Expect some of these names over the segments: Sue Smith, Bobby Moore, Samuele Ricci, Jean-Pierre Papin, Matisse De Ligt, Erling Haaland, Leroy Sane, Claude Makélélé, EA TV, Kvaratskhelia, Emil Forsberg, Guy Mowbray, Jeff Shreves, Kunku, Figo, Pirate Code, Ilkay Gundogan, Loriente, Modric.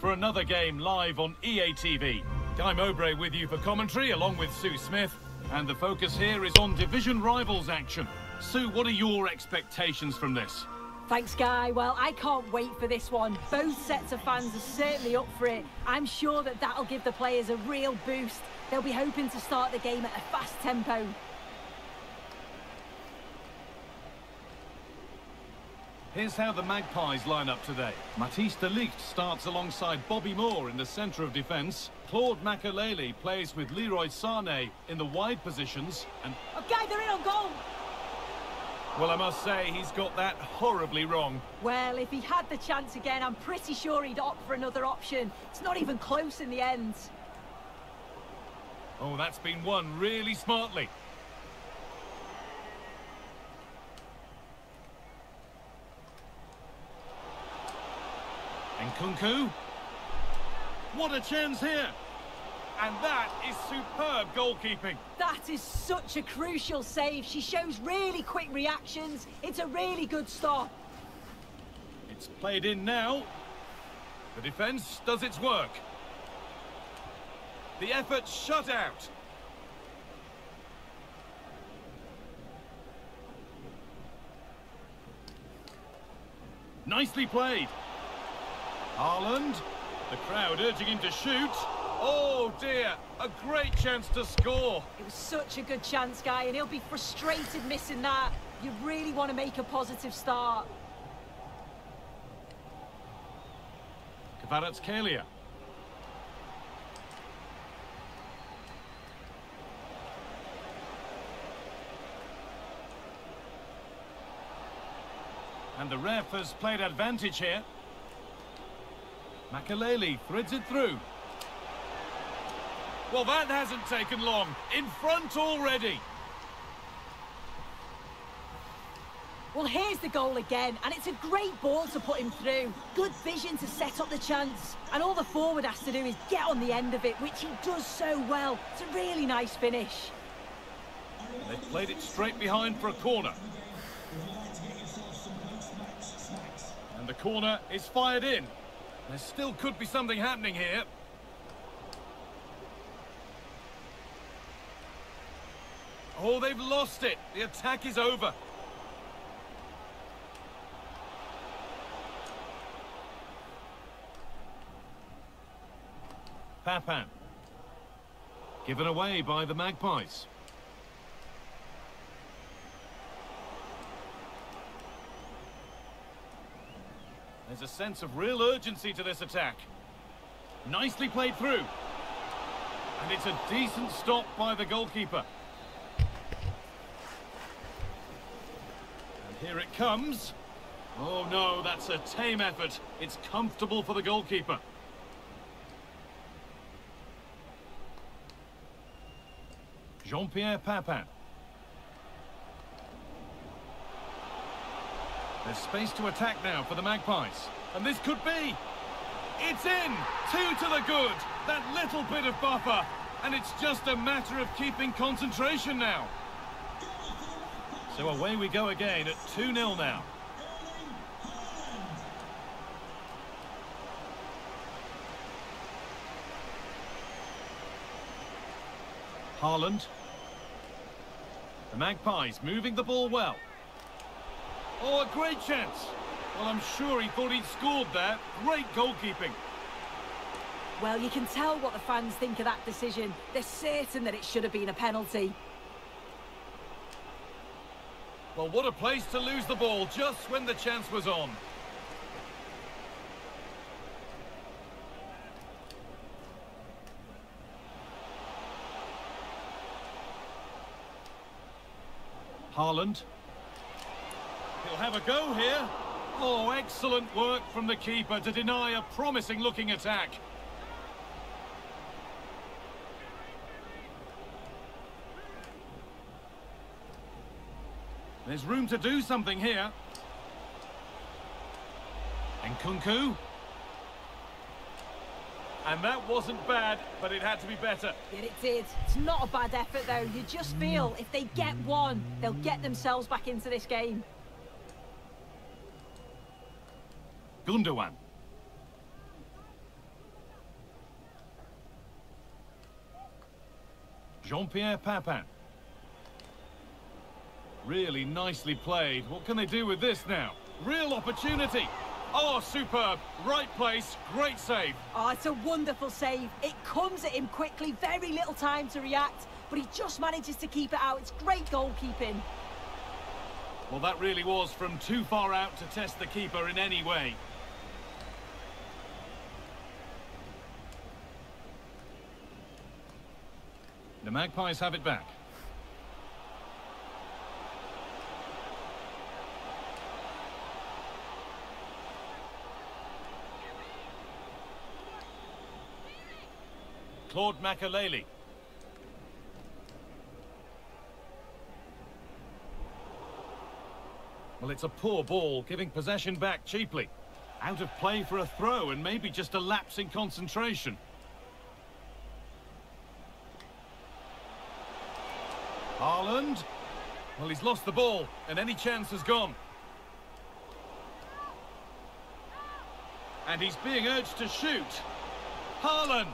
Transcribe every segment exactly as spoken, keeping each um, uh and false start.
for another game live on E A T V. Guy Mowbray with you for commentary, along with Sue Smith. And the focus here is on division rivals action. Sue, what are your expectations from this? Thanks, Guy. Well, I can't wait for this one. Both sets of fans are certainly up for it. I'm sure that that'll give the players a real boost. They'll be hoping to start the game at a fast tempo. Here's how the Magpies line up today. Matisse De Ligt starts alongside Bobby Moore in the centre of defence. Claude Makélélé plays with Leroy Sane in the wide positions. And okay, they're in on goal! Well, I must say, he's got that horribly wrong. Well, if he had the chance again, I'm pretty sure he'd opt for another option. It's not even close in the end. Oh, that's been won really smartly. And Kunku. What a chance here. And that is superb goalkeeping. That is such a crucial save. She shows really quick reactions. It's a really good stop. It's played in now. The defence does its work. The effort shut out. Nicely played. Haaland. The crowd urging him to shoot. Oh dear, a great chance to score. It was such a good chance, Guy, and he'll be frustrated missing that. You really want to make a positive start. Kvaratskhelia. And the ref has played advantage here. Makélélé threads it through. Well, that hasn't taken long. In front already. Well, here's the goal again, and it's a great ball to put him through. Good vision to set up the chance. And all the forward has to do is get on the end of it, which he does so well. It's a really nice finish. They've played it straight behind for a corner. And the corner is fired in. There still could be something happening here. Oh, they've lost it. The attack is over. Papin. Given away by the Magpies. There's a sense of real urgency to this attack. Nicely played through. And it's a decent stop by the goalkeeper. Here it comes. Oh no, that's a tame effort. It's comfortable for the goalkeeper. Jean-Pierre Papin. There's space to attack now for the Magpies. And this could be. It's in. Two to the good. That little bit of buffer. And it's just a matter of keeping concentration now. So away we go again at two nil now. Haaland. The Magpies moving the ball well. Oh, a great chance. Well, I'm sure he thought he'd scored there. Great goalkeeping. Well, you can tell what the fans think of that decision. They're certain that it should have been a penalty. Well, what a place to lose the ball just when the chance was on. Haaland. He'll have a go here. Oh, excellent work from the keeper to deny a promising-looking attack. There's room to do something here. And Kunku. And that wasn't bad, but it had to be better. Yeah, it did. It's not a bad effort, though. You just feel if they get one, they'll get themselves back into this game. Gundogan. Jean-Pierre Papin. Really nicely played. What can they do with this now? Real opportunity. Oh, superb. Right place, great save. Oh, it's a wonderful save. It comes at him quickly, very little time to react, but he just manages to keep it out. It's great goalkeeping. Well, that really was from too far out to test the keeper in any way. The Magpies have it back. Claude Makélélé. Well, it's a poor ball, giving possession back cheaply. Out of play for a throw and maybe just a lapse in concentration. Haaland. Well, he's lost the ball and any chance has gone. And he's being urged to shoot. Haaland.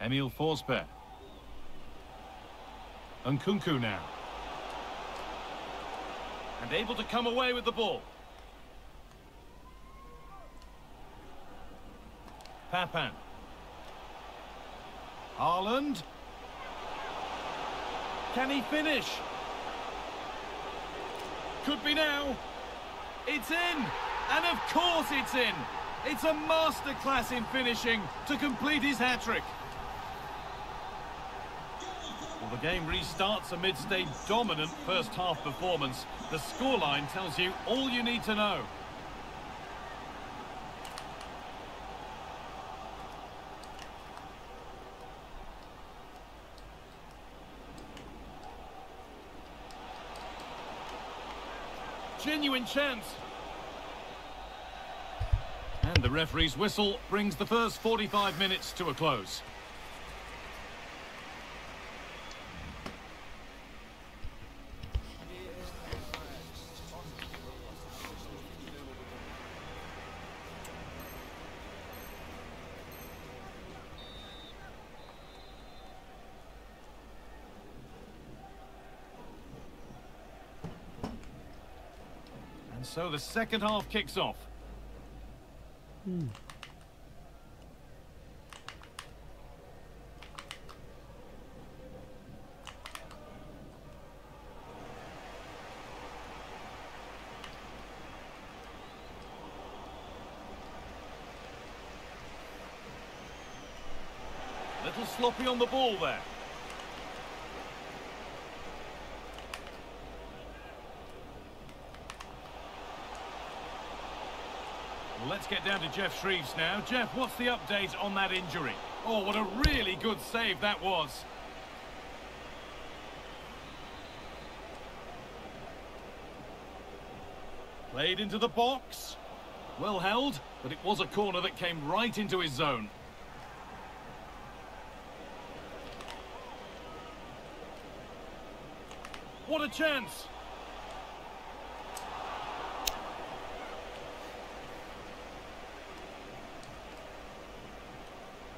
Emil Forsberg. And Kunku now. And able to come away with the ball. Papin. Haaland. Can he finish? Could be now. It's in. And of course it's in. It's a masterclass in finishing to complete his hat-trick. The game restarts amidst a dominant first-half performance. The scoreline tells you all you need to know. Genuine chance. And the referee's whistle brings the first forty-five minutes to a close. So the second half kicks off. Mm. Little sloppy on the ball there. Let's get down to Jeff Shreves now. Jeff, what's the update on that injury? Oh, what a really good save that was. Played into the box. Well held, but it was a corner that came right into his zone. What a chance!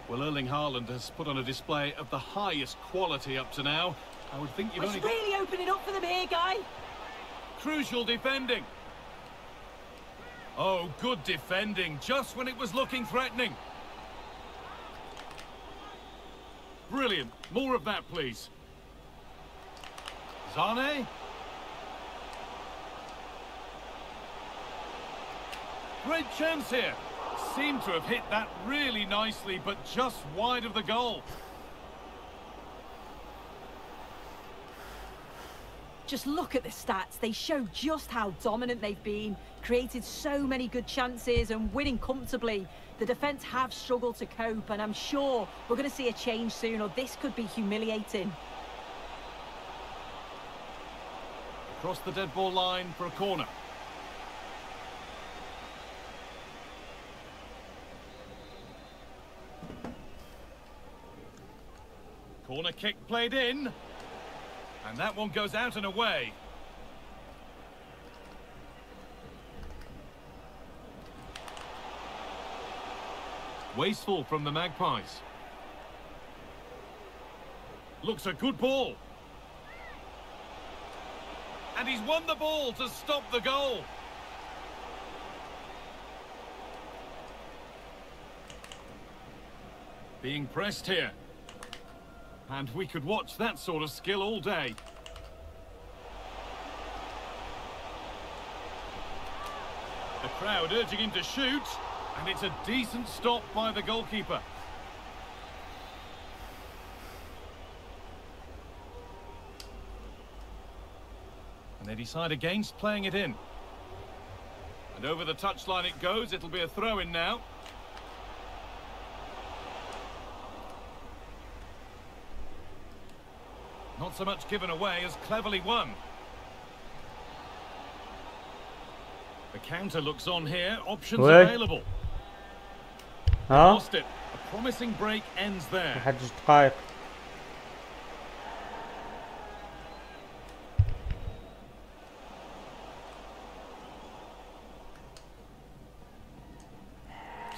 Well, Erling Haaland has put on a display of the highest quality up to now. I would think you've only got... It's really opening up for them here, Guy. Crucial defending. Oh, good defending, just when it was looking threatening. Brilliant. More of that, please. Sane. Great chance here. Seemed to have hit that really nicely, but just wide of the goal. Just look at the stats. They show just how dominant they've been. Created so many good chances and winning comfortably. The defence have struggled to cope, and I'm sure we're going to see a change soon, or this could be humiliating. Across the dead ball line for a corner. Corner kick played in, and that one goes out and away. Wasteful from the Magpies. Looks a good ball. And he's won the ball to stop the goal. Being pressed here. And we could watch that sort of skill all day. The crowd urging him to shoot. And it's a decent stop by the goalkeeper. And they decide against playing it in. And over the touchline it goes. It'll be a throw-in now. Not so much given away as cleverly won. The counter looks on here. Options Where? available. Huh? Lost it. A promising break ends there. I had just typed.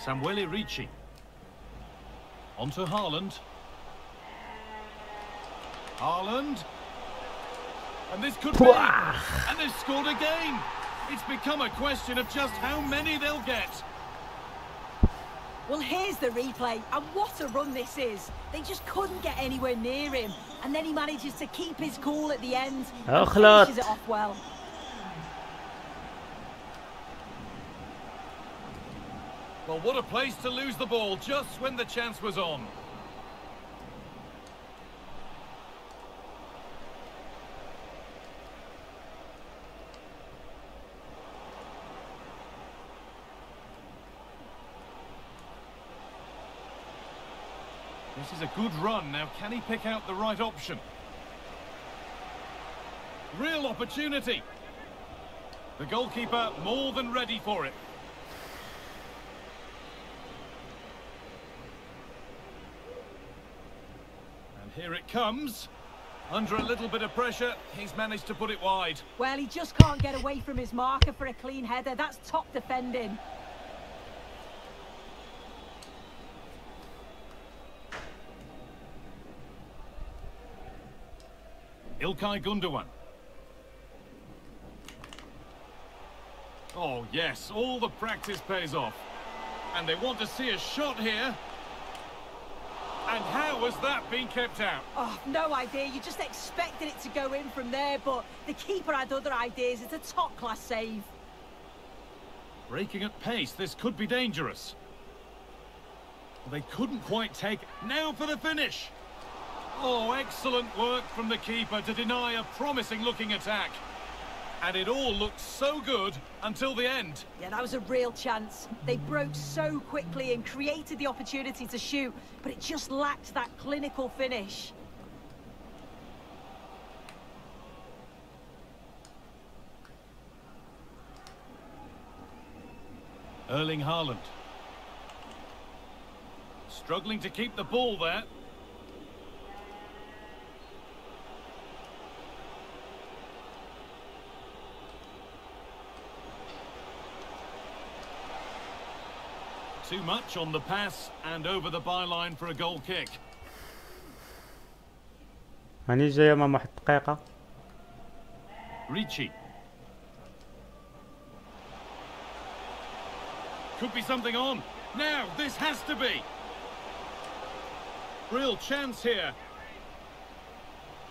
Samuele Ricci. Onto Haaland. Haaland. And this could be. And they've scored again. It's become a question of just how many they'll get. Well, here's the replay, and what a run this is. They just couldn't get anywhere near him, and then he manages to keep his cool at the end. Oh, Claude. Finishes it off well. Well, what a place to lose the ball just when the chance was on. This is a good run. Now, can he pick out the right option? Real opportunity. The goalkeeper more than ready for it. And here it comes. Under a little bit of pressure, he's managed to put it wide. Well, he just can't get away from his marker for a clean header. That's top defending. Ilkay Gundogan. Oh, yes, all the practice pays off. And they want to see a shot here. And how has that been kept out? Oh, no idea. You just expected it to go in from there, but the keeper had other ideas. It's a top-class save. Breaking at pace, this could be dangerous. They couldn't quite take it. Now for the finish. Oh, excellent work from the keeper to deny a promising-looking attack. And it all looked so good until the end. Yeah, that was a real chance. They broke so quickly and created the opportunity to shoot, but it just lacked that clinical finish. Erling Haaland. Struggling to keep the ball there. Too much on the pass and over the byline for a goal kick. هني جايه مع واحد دقيقه. Ricci. Could be something on. Now this has to be. Real chance here.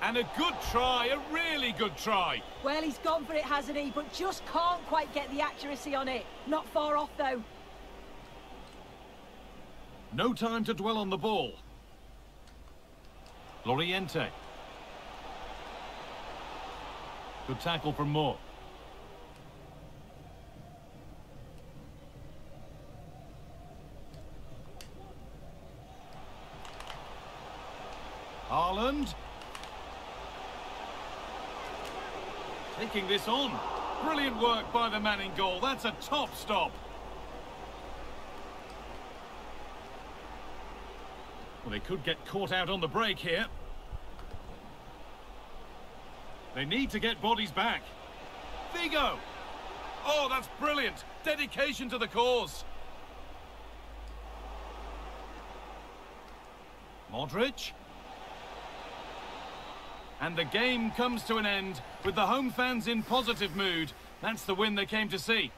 And a good try, a really good try. Well, he's gone for it, hasn't he? But just can't quite get the accuracy on it. Not far off though. No time to dwell on the ball. Loriente. Good tackle from Moore. Haaland. Taking this on. Brilliant work by the man in goal. That's a top stop. Well, they could get caught out on the break here. They need to get bodies back. Figo! Oh, that's brilliant. Dedication to the cause. Modric. And the game comes to an end with the home fans in positive mood. That's the win they came to see.